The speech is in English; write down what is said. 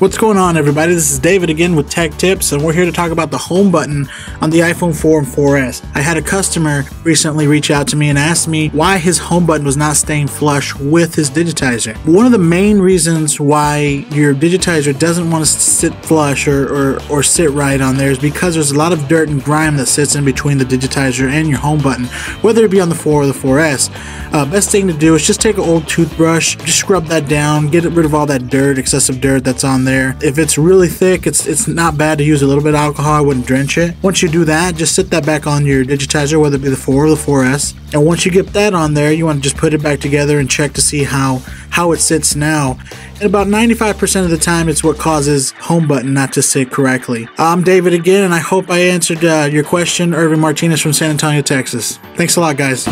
What's going on, everybody? This is David again with Tech Tips, and we're here to talk about the home button on the iPhone 4 and 4S. I had a customer recently reach out to me and ask me why his home button was not staying flush with his digitizer. One of the main reasons why your digitizer doesn't want to sit flush or sit right on there is because there's a lot of dirt and grime that sits in between the digitizer and your home button, whether it be on the 4 or the 4S. Best thing to do is just take an old toothbrush, just scrub that down, get rid of all that dirt, excessive dirt that's on there. If it's really thick, it's not bad to use a little bit of alcohol. I wouldn't drench it. Once you do that, just sit that back on your digitizer, whether it be the 4 or the 4S. And once you get that on there, you want to just put it back together and check to see how it sits now. And about 95% of the time, it's what causes home button not to sit correctly. I'm David again, and I hope I answered your question. Irving Martinez from San Antonio, Texas. Thanks a lot, guys.